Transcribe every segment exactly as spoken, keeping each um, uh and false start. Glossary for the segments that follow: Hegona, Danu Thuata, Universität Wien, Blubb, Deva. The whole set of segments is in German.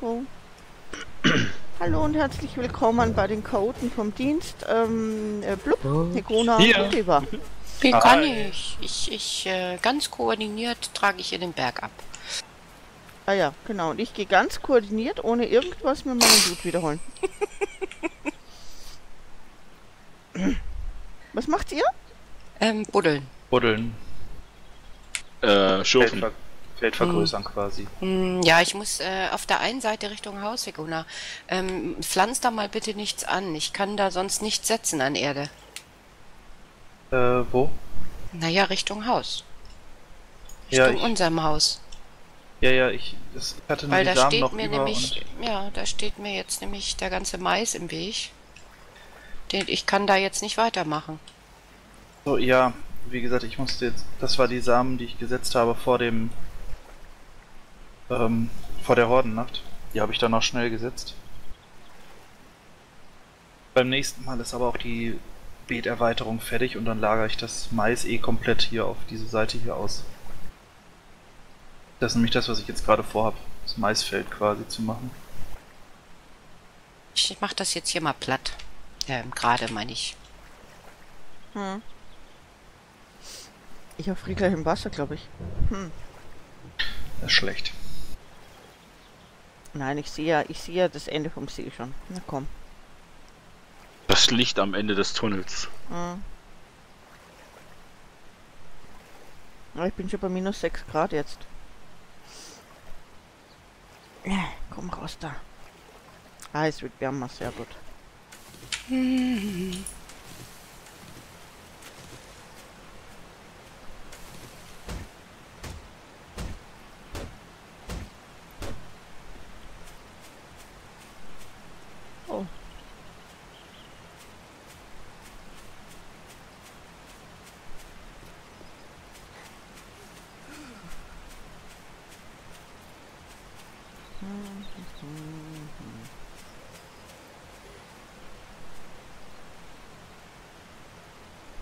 Entschuldigung. Hallo und herzlich willkommen bei den Chaoten vom Dienst. Ähm, Blubb, Hegona und Deva. Wie kann ich? Ich, ich äh, ganz koordiniert trage ich ihr den Berg ab. Ah ja, genau. Und ich gehe ganz koordiniert, ohne irgendwas, mit meinem Blut wiederholen. Was macht ihr? Ähm, buddeln. Buddeln. Äh, schürfen. Feldver Feld vergrößern hm. quasi. Hm, ja, ich muss äh, auf der einen Seite Richtung Haus, Hegona. Ähm, pflanz da mal bitte nichts an. Ich kann da sonst nichts setzen an Erde. Äh, wo? Naja, Richtung Haus. Richtung ja, ich, unserem Haus. Ja, ja, ich, das, ich hatte nur Weil die da Samen steht noch mir über nämlich, ja, da steht mir jetzt nämlich der ganze Mais im Weg. Den, ich kann da jetzt nicht weitermachen. So, ja, wie gesagt, ich musste jetzt, das war die Samen, die ich gesetzt habe vor dem, ähm, vor der Hordennacht. Die habe ich dann noch schnell gesetzt. Beim nächsten Mal ist aber auch die Beeterweiterung fertig und dann lagere ich das Mais eh komplett hier auf diese Seite hier aus. Das ist nämlich das, was ich jetzt gerade vorhabe, das Maisfeld quasi zu machen. Ich mache das jetzt hier mal platt. Ähm, gerade meine ich. Hm. Ich friere gleich im Wasser, glaube ich. Hm. Das ist schlecht. Nein, ich sehe ja, ich sehe ja das Ende vom See schon. Na komm. Das Licht am Ende des Tunnels. Hm. Ich bin schon bei minus sechs Grad jetzt. Komm raus da. Ah, es wird wärmer, sehr gut. Hm. Oh.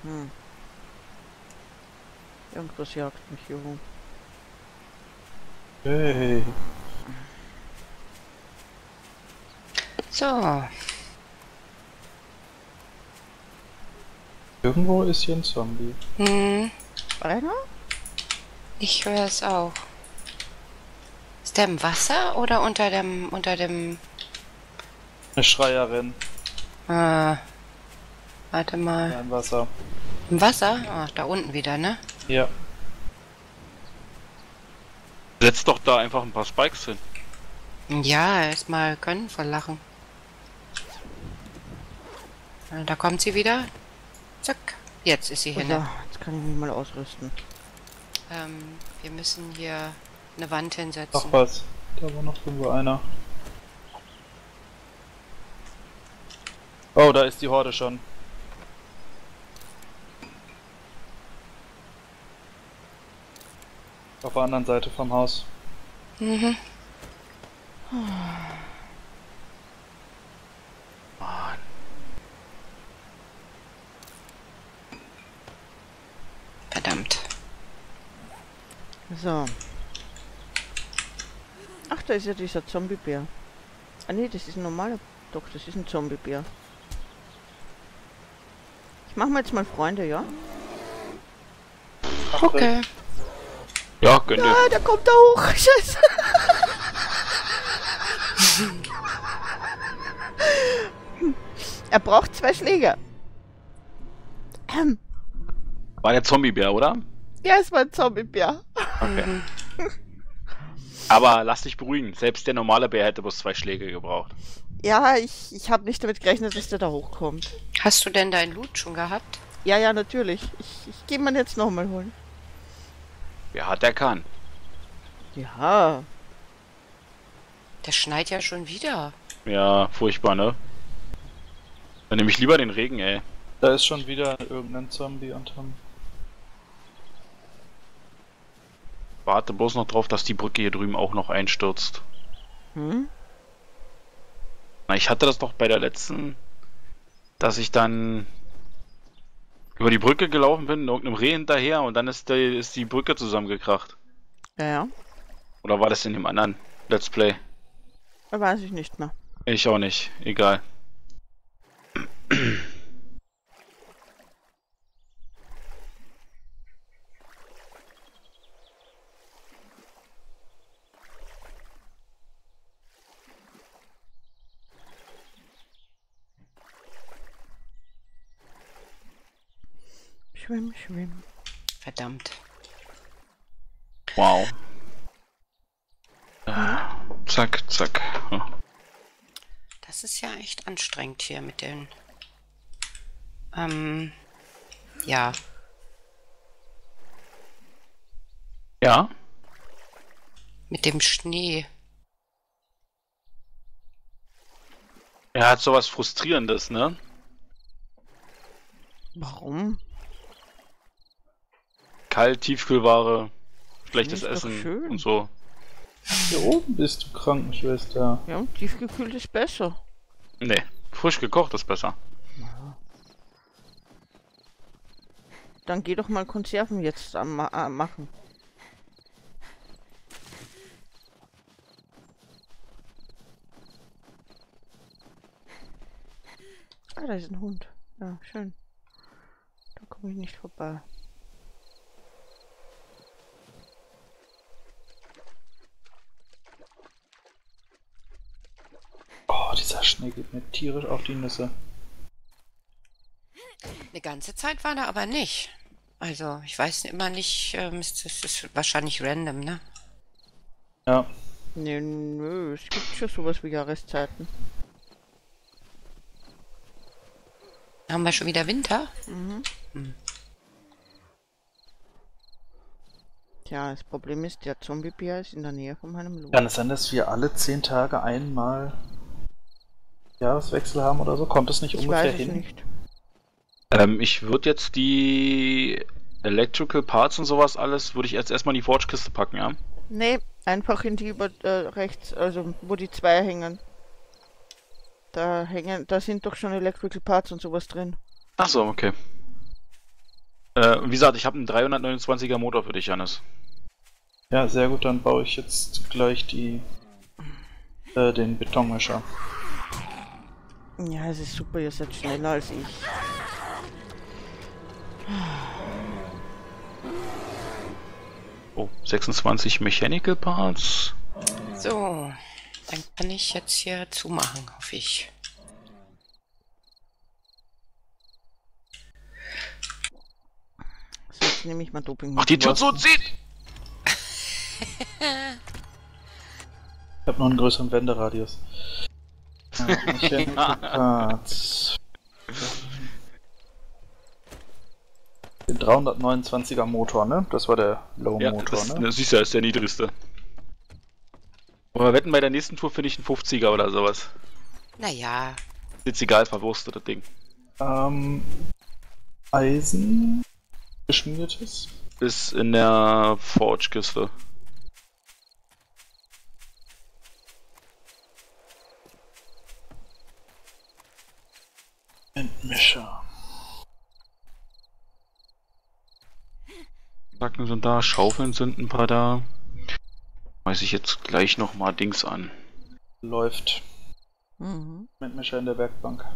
Hm. Irgendwas jagt mich hier rum. Hey. So. Irgendwo ist hier ein Zombie. Hm. Einer? Ich höre es auch. Ist der im Wasser oder unter dem unter dem? Eine Schreierin. Ah. Warte mal. Ja, im Wasser. Im Wasser? Ach, da unten wieder, ne? Ja. Setz doch da einfach ein paar Spikes hin. Ja, erstmal können voll lachen. Da kommt sie wieder. Zack. Jetzt ist sie hin. Ja, jetzt kann ich mich mal ausrüsten. Ähm, wir müssen hier eine Wand hinsetzen. Ach was. Da war noch irgendwo einer. Oh, da ist die Horde schon. Auf der anderen Seite vom Haus. Mhm. Mann. Verdammt. So. Ach, da ist ja dieser Zombiebär. Ah nee, das ist ein normaler... Doch, das ist ein Zombiebär. Ich mach mir jetzt mal Freunde, ja? Okay. Ja, gönn dir. Ja, der kommt da hoch. Scheiße. Er braucht zwei Schläge. War der Zombiebär, oder? Ja, es war ein Zombiebär. Okay. Aber lass dich beruhigen. Selbst der normale Bär hätte bloß zwei Schläge gebraucht. Ja, ich, ich habe nicht damit gerechnet, dass der da hochkommt. Hast du denn dein Loot schon gehabt? Ja, ja, natürlich. Ich, ich gehe mal jetzt nochmal holen. Wer hat, der kann. Ja. Der schneit ja schon wieder. Ja, furchtbar, ne? Dann nehme ich lieber den Regen, ey. Da ist schon wieder irgendein Zombie unterm. Warte bloß noch drauf, dass die Brücke hier drüben auch noch einstürzt. Hm? Na, ich hatte das doch bei der letzten, dass ich dann über die Brücke gelaufen bin, irgendeinem Reh hinterher und dann ist die, ist die Brücke zusammengekracht. Ja, ja. Oder war das in dem anderen Let's Play? Weiß ich nicht mehr. Ich auch nicht. Egal. Schwimm, schwimm. Verdammt. Wow. Ah, zack, zack. Oh. Das ist ja echt anstrengend hier mit den... Ähm... Ja. Ja? Mit dem Schnee. Er hat sowas Frustrierendes, ne? Warum? Kalt, Tiefkühlware, schlechtes Essen und so. Hier oben bist du, Krankenschwester. Ja, und tiefgekühlt ist besser. Nee, frisch gekocht ist besser. Ja. Dann geh doch mal Konserven jetzt am, äh, machen. Ah, da ist ein Hund. Ja, schön. Da komme ich nicht vorbei. Dieser Schnee geht mir tierisch auf die Nüsse. Eine ganze Zeit war da aber nicht. Also, ich weiß immer nicht, ähm, es ist, ist wahrscheinlich random, ne? Ja. Nee, nö, es gibt schon sowas wie Jahreszeiten. Haben wir schon wieder Winter? Mhm. Hm. Tja, das Problem ist, der Zombie-Bär ist in der Nähe von meinem Loch. Kann es sein, dass wir alle zehn Tage einmal... Jahreswechsel haben oder so? Kommt es nicht ich ungefähr weiß es hin? Nicht. Ähm, ich würde jetzt die Electrical Parts und sowas alles, würde ich jetzt erstmal in die Forge-Kiste packen, ja? Nee, einfach in die über äh, rechts, also wo die zwei hängen. Da hängen, da sind doch schon Electrical Parts und sowas drin. Achso, okay. Äh, wie gesagt, ich habe einen dreihundertneunundzwanziger Motor für dich, Janis. Ja, sehr gut, dann baue ich jetzt gleich die äh, den Betonmischer. Ja, es ist super, ihr seid schneller als ich. Oh, sechsundzwanzig Mechanical Parts. So, dann kann ich jetzt hier zumachen, hoffe ich. So, jetzt nehme ich mal Doping. Ach, die Tür so zieht! Ich habe noch einen größeren Wenderadius. Ja, den dreihundertneunundzwanziger Motor, ne? Das war der Low-Motor, ja, ne? Siehst du, ist der niedrigste. Aber wir wetten, bei der nächsten Tour finde ich einen fünfziger oder sowas. Naja. Ist egal, verwurstet das Ding. Ähm. Eisen. Geschmiertes. Ist in der Forge-Kiste. Entmischer. Backen sind da, Schaufeln sind ein paar da. Weiß ich jetzt gleich nochmal Dings an. Läuft. Mhm. Entmischer in der Werkbank.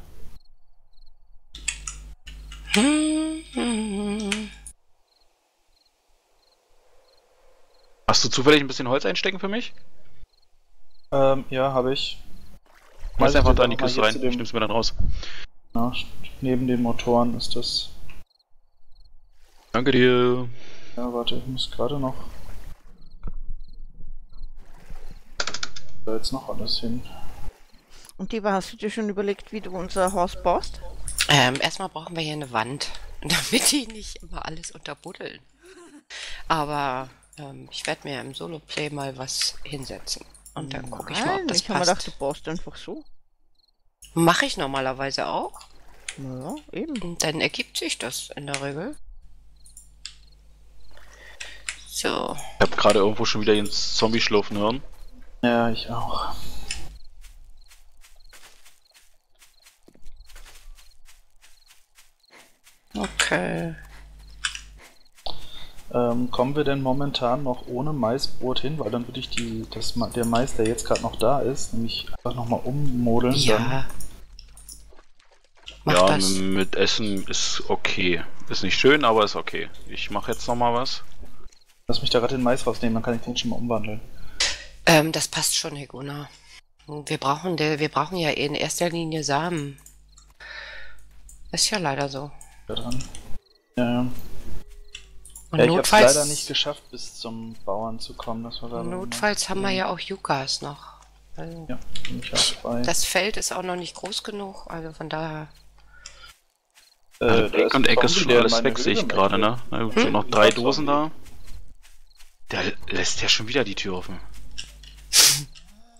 Hast du zufällig ein bisschen Holz einstecken für mich? Ähm, ja, habe ich. Mach's einfach da in die Kiste rein, ich nimm's mir dann raus. Ja, neben den Motoren ist das. Danke dir. Ja, warte, ich muss gerade noch. Da jetzt noch alles hin. Und Deva, hast du dir schon überlegt, wie du unser Haus baust? Ähm, erstmal brauchen wir hier eine Wand, damit die nicht immer alles unterbuddeln. Aber ähm, ich werde mir im Solo-Play mal was hinsetzen. Und dann gucke ich mal, ob das passt. Ich habe mir gedacht, du baust einfach so. Mache ich normalerweise auch. Ja, eben. Und dann ergibt sich das in der Regel. So. Ich habe gerade irgendwo schon wieder den Zombie schlurfen hören. Ja, ich auch. Okay. Ähm, kommen wir denn momentan noch ohne Maisbrot hin? Weil dann würde ich die, das, der Mais, der jetzt gerade noch da ist, nämlich einfach nochmal ummodeln. Ja, dann. ja das. Mit Essen ist okay. Ist nicht schön, aber ist okay. Ich mache jetzt nochmal was. Lass mich da gerade den Mais rausnehmen, dann kann ich den schon mal umwandeln. Ähm, das passt schon, Hegona. Wir brauchen, wir brauchen ja in erster Linie Samen. Ist ja leider so. Da dran. Ja, ja. Und ja, ich habe es leider nicht geschafft, bis zum Bauern zu kommen. Das war notfalls haben wir ja auch Yuccas noch. Also ja, ich auch bei. Das Feld ist auch noch nicht groß genug, also von daher. Äh, also da Eck und Eck ist schon alles weg, sehe ich gerade, ne? Na gut, hm? Sind noch drei Dosen da. Da lässt ja schon wieder die Tür offen.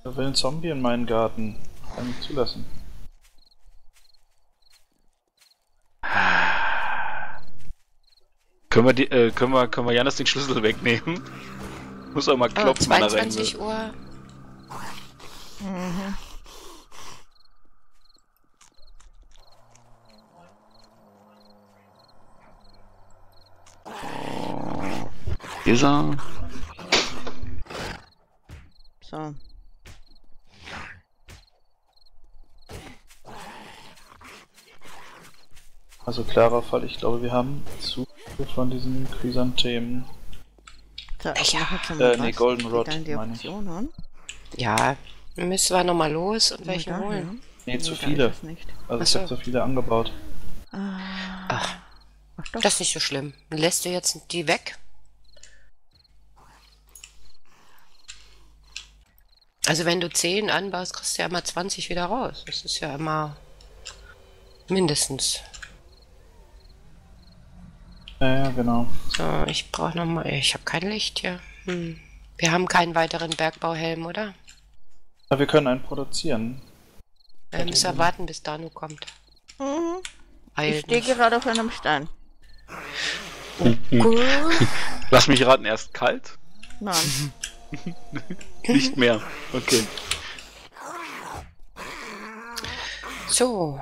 Da will ein Zombie in meinen Garten. Kann ich zulassen. Können wir, die, äh, können wir, können wir Janis den Schlüssel wegnehmen? Muss er mal klopfen, wenn er rein will. zweiundzwanzig Uhr. Mhm. Hier ist er. So. Also klarer Fall, ich glaube, wir haben zu von diesen Chrysanthemen. So, ich ja. Äh, ne, Goldenrod, meine ich. Ja, müssen wir nochmal los und welche ja, holen? Ne, zu viele. Also ich habe zu viele angebaut. Ach, Ach doch. Das ist nicht so schlimm. Lässt du jetzt die weg? Also wenn du zehn anbaust, kriegst du ja immer zwanzig wieder raus. Das ist ja immer mindestens. Ja, ja, genau. So, ich brauche nochmal. Ich habe kein Licht hier. Hm. Wir haben keinen weiteren Bergbauhelm, oder? Ja, wir können einen produzieren. Wir müssen ja warten, bis Danu kommt. Mhm. Ich stehe gerade auf einem Stein. Cool. Lass mich raten, erst kalt? Nein. Nicht mehr. Okay. So.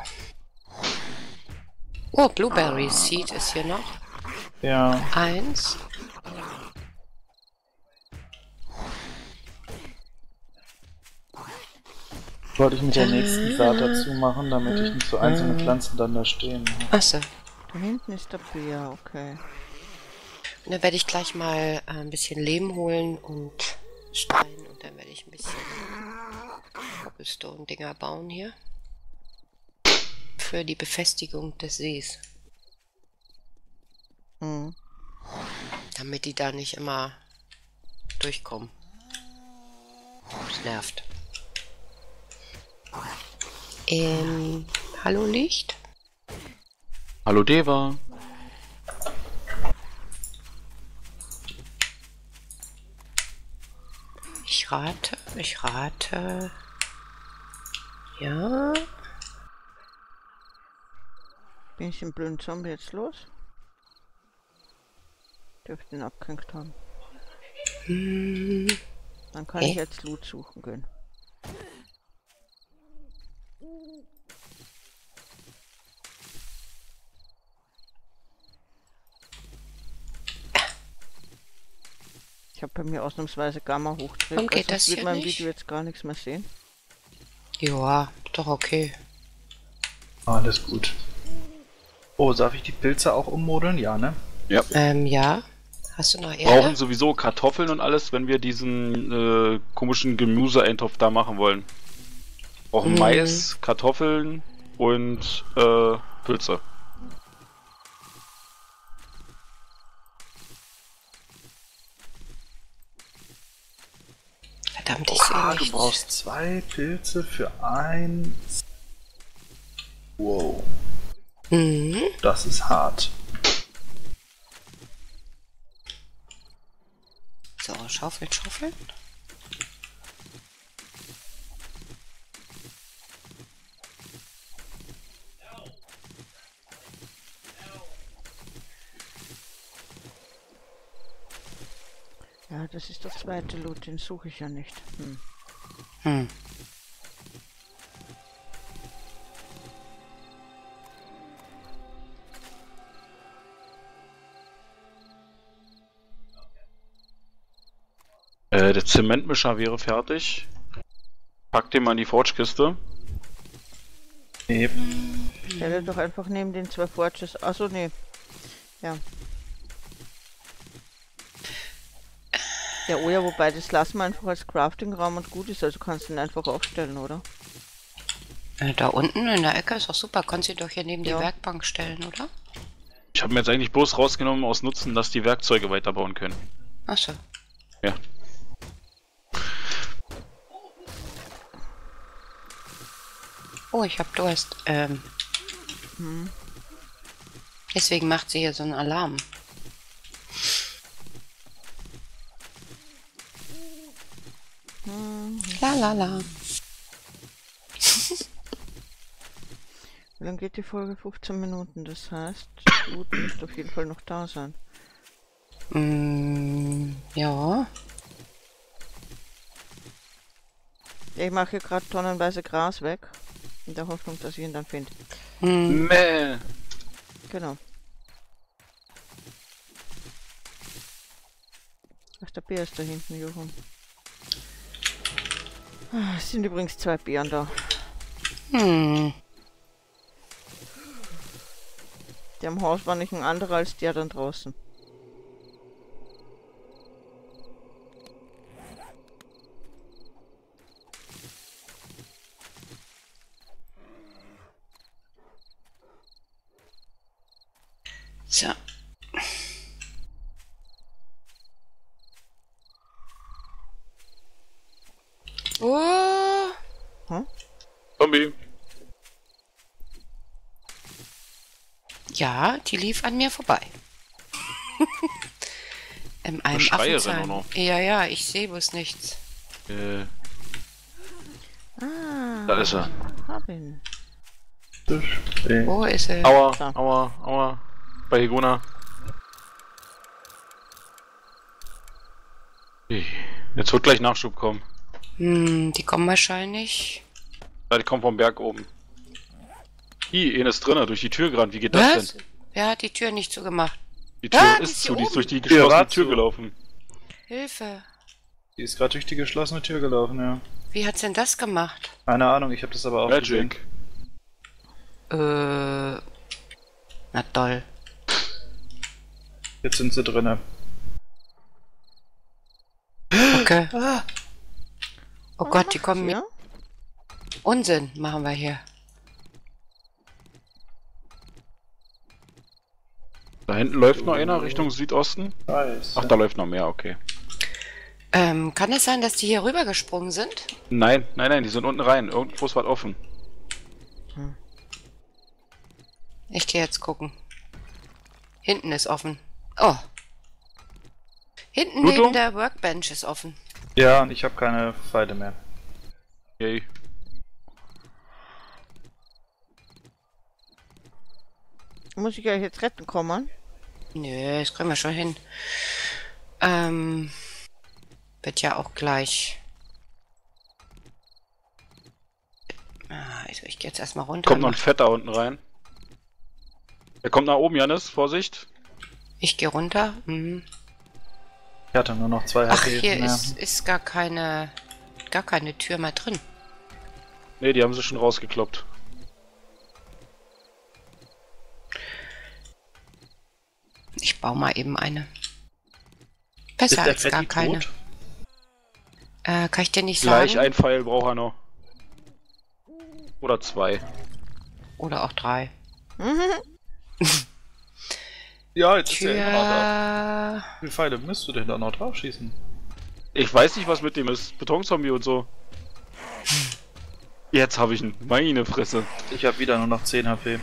Oh, Blueberry Seed ist hier noch. Ja. Eins. Wollte ich mit der nächsten Saat dazu machen, damit ich nicht so einzelne Pflanzen dann da stehen habe. Achso. Da hinten ist der Bier, okay. Und dann werde ich gleich mal ein bisschen Lehm holen und Stein und dann werde ich ein bisschen Cobblestone-Dinger bauen hier. Für die Befestigung des Sees. Mhm. Damit die da nicht immer durchkommen. Das nervt. Ähm, hallo Licht. Hallo Deva. Ich rate, ich rate. Ja. Bin ich den blöden Zombie jetzt los? Dürfte ihn abgehängt haben. Hm. Dann kann äh? ich jetzt Loot suchen gehen. Ich habe bei mir ausnahmsweise Gamma hochgedreht. Warum geht also, das wird mein Video jetzt gar nichts mehr sehen? Joa, doch okay. Alles gut. Oh, darf ich die Pilze auch ummodeln? Ja, ne? Ja. Ähm, ja. Hast du noch Erde? Brauchen sowieso Kartoffeln und alles, wenn wir diesen äh, komischen Gemüse-Eintopf da machen wollen. Brauchen mhm. Mais, Kartoffeln und äh, Pilze. Verdammt, ich sehe nichts. Du brauchst zwei Pilze für eins. Wow. Mhm. Das ist hart. So, schaufeln, schaufeln. Ja, das ist der zweite Loot, den suche ich ja nicht. Hm. Hm. Äh, der Zementmischer wäre fertig. Pack den mal in die Forge-Kiste. Nee. Stelle doch einfach neben den zwei Forges. Achso, nee. Ja. Ja, oh ja, wobei, das lassen wir einfach als Crafting-Raum und gut ist, also kannst du ihn einfach aufstellen, oder? Da unten in der Ecke ist auch super, kannst du ihn doch hier neben ja. die Werkbank stellen, oder? Ich habe mir jetzt eigentlich bloß rausgenommen aus Nutzen, dass die Werkzeuge weiterbauen können. Achso. Ja. Oh, ich hab Durst. Ähm. Hm. Deswegen macht sie hier so einen Alarm. La la la. Dann geht die Folge fünfzehn Minuten, das heißt, du musst auf jeden Fall noch da sein. Mm, ja. Ich mache hier gerade tonnenweise Gras weg, in der Hoffnung, dass ich ihn dann finde. Mm. Genau. Ach, der Bär ist da hinten, Jochen. Es sind übrigens zwei Bären da. Hm. Der im Haus war nicht ein anderer als der dann draußen. So. Oh! Hm? Zombie! Ja, die lief an mir vorbei. In einem Affenzahn. Noch. Ja, ja, ich sehe bloß nichts. Äh. Ah, da ist er. Robin. Wo ist er? Aua, da. aua, aua. Bei Hegona. Jetzt wird gleich Nachschub kommen. Hm, die kommen wahrscheinlich. Ja, die kommen vom Berg oben. Hi, eine ist drinne, durch die Tür gerannt. Wie geht Was? das denn? Wer hat die Tür nicht zugemacht? Die Tür ah, ist zu, die ist durch die geschlossene Tür zu. gelaufen. Hilfe. Die ist gerade durch die geschlossene Tür gelaufen, ja. Wie hat's denn das gemacht? Keine Ahnung, ich habe das aber auch gesehen. Äh. Na toll. Jetzt sind sie drinne. Okay. Ah. Oh Was Gott, die kommen mir. Unsinn machen wir hier. Da hinten läuft noch einer Richtung Südosten. Scheiße. Ach, da läuft noch mehr, okay. Ähm, kann es sein, dass die hier rüber gesprungen sind? Nein, nein, nein, die sind unten rein. Irgendwo ist was offen. Hm. Ich gehe jetzt gucken. Hinten ist offen. Oh. Hinten Blutung? Neben der Workbench ist offen. Ja, und ich habe keine Pfeile mehr. Yay. Muss ich euch jetzt retten kommen? Nö, das können wir schon hin. Ähm. Wird ja auch gleich. Also, ich gehe jetzt erstmal runter. Kommt noch ein Fetter unten rein. Er kommt nach oben, Janis, Vorsicht. Ich gehe runter. Mhm. Ich hatte nur noch zwei H P. Ach, hier ja. ist, ist gar keine. gar keine Tür mehr drin. Ne, die haben sie schon rausgekloppt. Ich baue mal eben eine. Besser als gar keine. Äh, kann ich dir nicht sagen? Gleich ein Pfeil braucht er noch. Oder zwei. Oder auch drei. Ja, jetzt Tür... ist er ja gerade. Wie viele Pfeile müsst du denn da noch drauf schießen? Ich weiß nicht, was mit dem ist. Betonzombie und so. Jetzt habe ich ihn. Meine Fresse. Ich habe wieder nur noch zehn H P.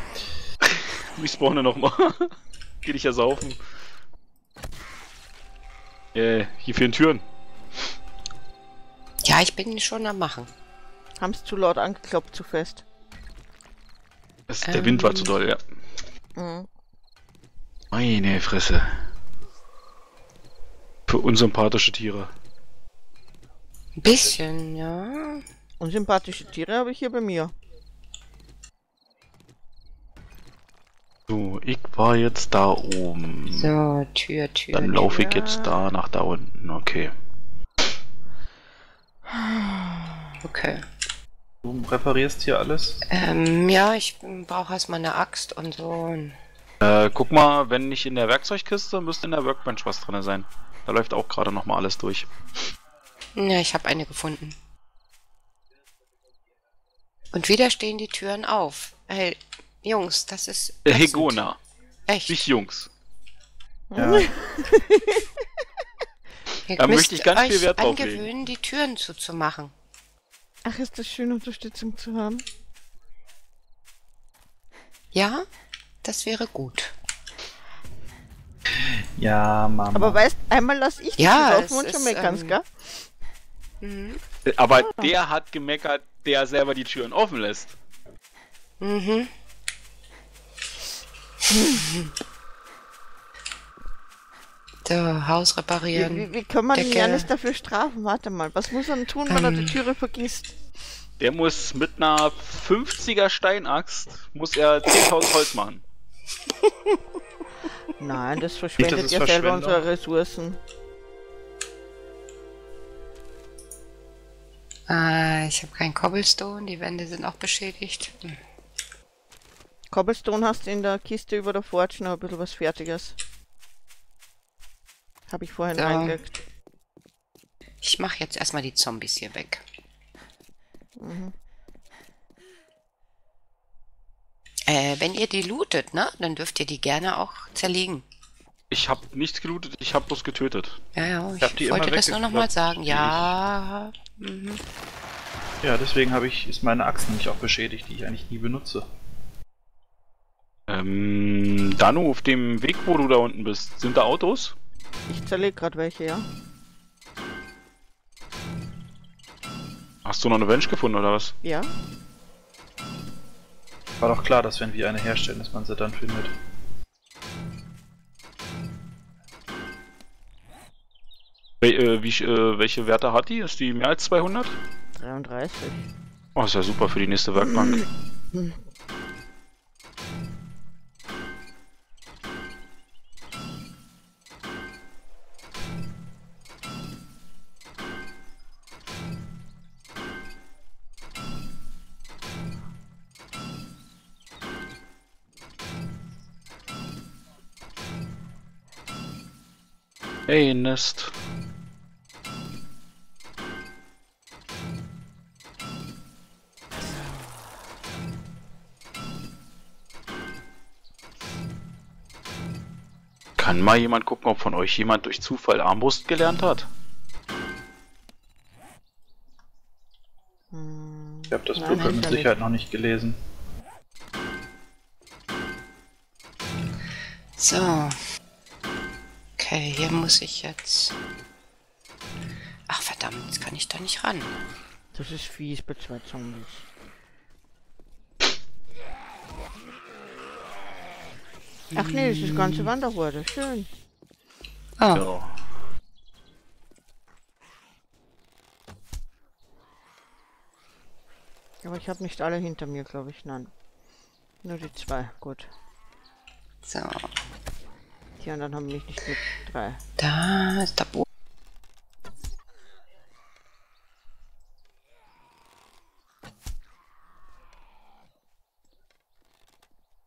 Ich spawne nochmal. Geh dich ja saufen. Äh, hier fehlen Türen. Ja, ich bin schon am Machen. Haben's zu laut angekloppt, zu fest. Es, der ähm... Wind war zu doll, ja. Mhm. Meine Fresse. Für unsympathische Tiere. Ein bisschen, ja. Unsympathische Tiere habe ich hier bei mir. So, ich war jetzt da oben. So, Tür, Tür. Dann laufe ich jetzt da nach da unten, okay. Okay. Du reparierst hier alles? Ähm, ja, ich brauche erstmal eine Axt und so. Äh, guck mal, wenn nicht in der Werkzeugkiste, müsste in der Workbench was drin sein. Da läuft auch gerade nochmal alles durch. Ja, ich habe eine gefunden. Und wieder stehen die Türen auf. Hey, Jungs, das ist... Hegona. Echt? Nicht Jungs. Ja. Da möchte ich ganz viel Wert drauf legen. Angewöhnen, die Türen zuzumachen. Ach, ist das schön, Unterstützung zu haben. Ja, das wäre gut. Ja, Mama. Aber weißt, einmal lasse ich dich auf und schon meckerst, gell? Mhm. Aber ah. der hat gemeckert, der selber die Türen offen lässt. Mhm. So, Haus reparieren. Wie, wie, wie kann man ja nicht dafür strafen? Warte mal, was muss man tun, wenn ähm, er die Türe vergisst? Der muss mit einer fünfziger Steinaxt, muss er zehntausend Holz machen. Nein, das verschwendet ja selber unsere Ressourcen. Ah, ich habe keinen Cobblestone, die Wände sind auch beschädigt. Hm. Cobblestone hast du in der Kiste über der Forge noch ein bisschen was Fertiges. Habe ich vorhin so reingelegt. Ich mache jetzt erstmal die Zombies hier weg. Mhm. Äh, wenn ihr die lootet, ne, dann dürft ihr die gerne auch zerlegen. Ich habe nichts gelootet, ich habe bloß getötet. Ja, ja, ich, ich die wollte das nur nochmal sagen. Ja. Mhm. Ja, deswegen habe ich ist meine Axt nämlich auch beschädigt, die ich eigentlich nie benutze. Ähm, Danu, auf dem Weg, wo du da unten bist, sind da Autos? Ich zerlege gerade welche, ja. Hast du noch eine Bench gefunden, oder was? Ja. War doch klar, dass wenn wir eine herstellen, dass man sie dann findet. Wie, äh, wie, äh, welche Werte hat die? Ist die mehr als zweihundert? dreiunddreißig. Oh, ist ja super für die nächste Werkbank. Hey, Nest. Kann mal jemand gucken, ob von euch jemand durch Zufall Armbrust gelernt hat? Ich habe das Blubb mit Sicherheit noch nicht gelesen. So. Okay, hier muss ich jetzt... Ach verdammt, jetzt kann ich da nicht ran. Das ist fies bei zwei Zombies. Ach nee, das ist das ganze Wanderhorde, schön. Ah. Oh. Aber ich habe nicht alle hinter mir, glaube ich, nein. Nur die zwei, gut. So. Und dann haben mich nicht mit drei. Da ist der Boden.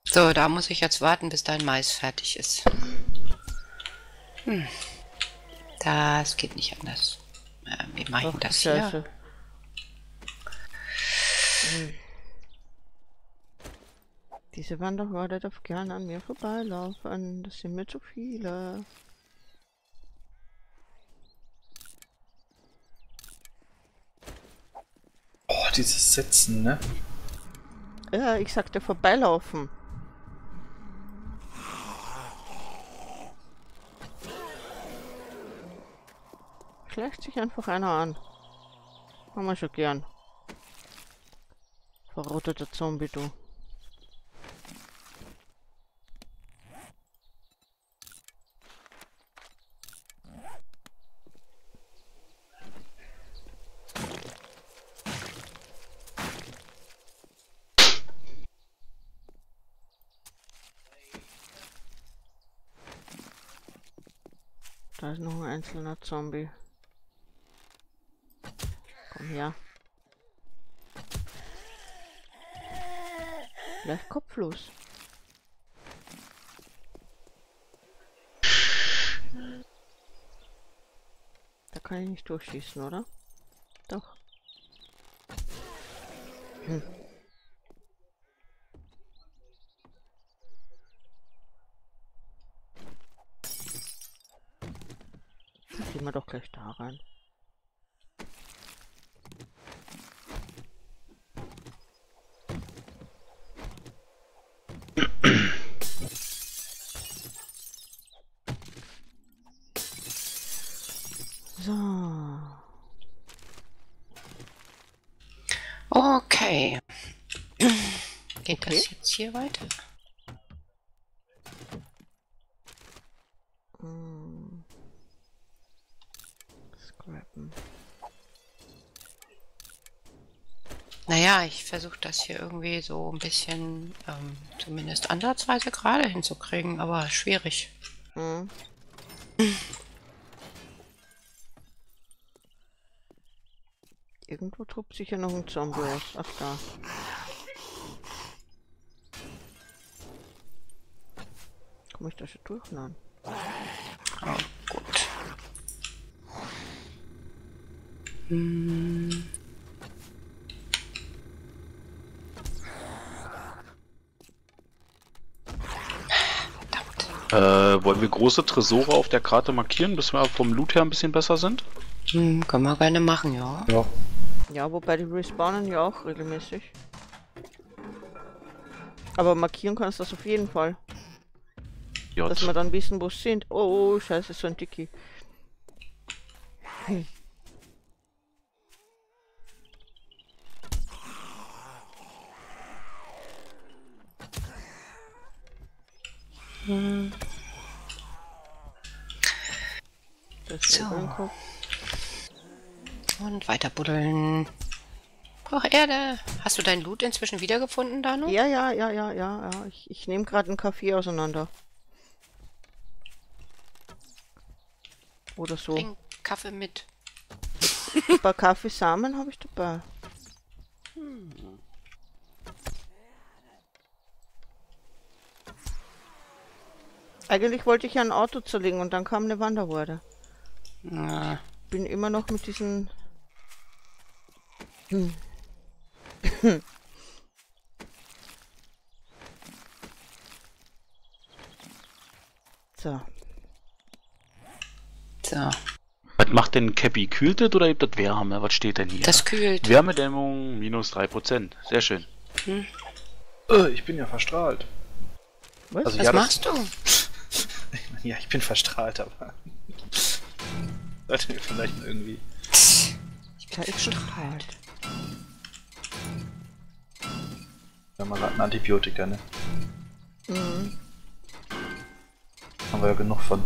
So, da muss ich jetzt warten, bis dein Mais fertig ist. Hm. Das geht nicht anders. Äh, wie mache ich das hier? Hm. Diese Wanderhorde darf gerne an mir vorbeilaufen, das sind mir zu viele. Oh, dieses Sitzen, ne? Ja, ich sagte vorbeilaufen. Schleicht sich einfach einer an. Machen wir schon gern. Verroteter Zombie, du. Da ist noch ein einzelner Zombie. Komm her. vielleicht kopflos. Da kann ich nicht durchschießen, oder? Doch. Hm. Dann gehen wir doch gleich da rein. Okay. Geht okay. Das jetzt hier weiter? Mm. Scrappen. Naja, ich versuche das hier irgendwie so ein bisschen, ähm, zumindest ansatzweise gerade hinzukriegen, aber schwierig. Mm. Irgendwo tobt sich ja noch ein Zombie aus. Ach, da. Komm ich da schon durch? Nein. Oh, gut. Hm. Verdammt. Äh, wollen wir große Tresore auf der Karte markieren, bis wir vom Loot her ein bisschen besser sind? Hm, können wir gerne machen, ja. Ja. Ja, wobei die respawnen ja auch regelmäßig. Aber markieren kannst du das auf jeden Fall. Jod. Dass wir dann wissen, wo sie sind. Oh, oh, scheiße, so ein Dicky. Hm. Hm. Das ist so. Und weiter buddeln. Brauch Erde. Hast du dein Loot inzwischen wiedergefunden, Danu? Ja, ja, ja, ja, ja. ja. Ich, ich nehme gerade einen Kaffee auseinander. Oder so. Bring Kaffee mit. Ein paar Kaffeesamen habe ich dabei. Hm. Eigentlich wollte ich ja ein Auto zerlegen und dann kam eine Wanderhorde. Na. Bin immer noch mit diesen... Hm. So. So. Was macht denn Cappy? Kühlt das oder gibt das Wärme? Was steht denn hier? Das kühlt. Wärmedämmung minus drei Prozent. Sehr schön. Hm. Äh, ich bin ja verstrahlt. Was, also, was ja, machst das... du? Ja, ich bin verstrahlt, aber... Sollte mir vielleicht irgendwie... Ja, ich bin verstrahlt. Ja, man hat ein Antibiotika, ne? Mhm. Haben wir ja genug von.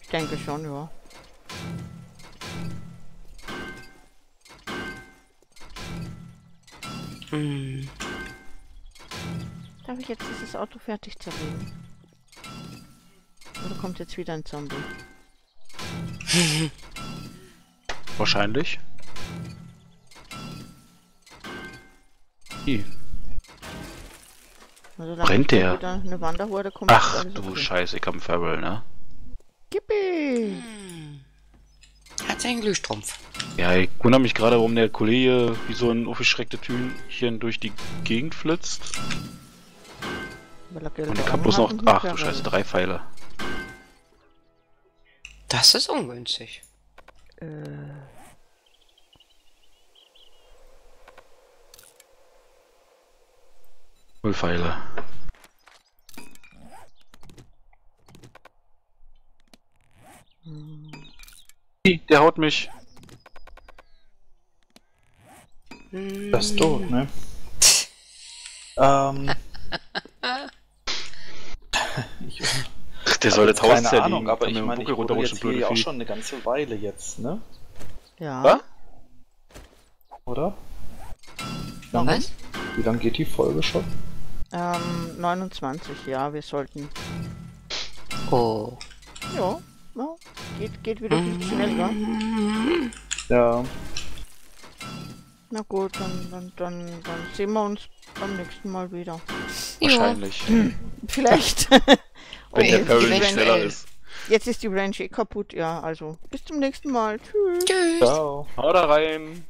Ich denke schon, ja. Mhm. Darf ich jetzt dieses Auto fertig zerlegen? Oder kommt jetzt wieder ein Zombie? Wahrscheinlich. Hi. Also brennt der? Eine Wanderhorde kommt. Ach du okay. Scheiße, ich hab einen Feral, ne? Gippi! Hm. Hat seinen Glühstrumpf. Ja, ich wundere mich gerade, warum der Kollege wie so ein aufgeschrecktes Hühnchen durch die Gegend flitzt. Und ich hab bloß noch... Ach du Scheiße, drei Pfeile. Das ist ungünstig. Äh. Null Pfeile. Hm. Der haut mich. Das ist tot, ne? ähm. ich Der soll jetzt Haus zerlegen. Ahnung, aber ich meine, ich wurde jetzt hier ja auch schon eine ganze Weile jetzt, ne? Ja. Was? Oder? Noch was? Wie lange geht die Folge schon? Ähm, neunundzwanzig, ja, wir sollten... Oh. Ja, ja. Geht, geht wieder viel schneller. Ja. Na gut, dann, dann, dann, dann sehen wir uns beim nächsten Mal wieder. Wahrscheinlich. Hm, vielleicht. Wenn oh, der Parry schneller ey. ist. Jetzt ist die Range eh kaputt, ja, also bis zum nächsten Mal. Tschüss. Tschüss. Ciao. Haut rein.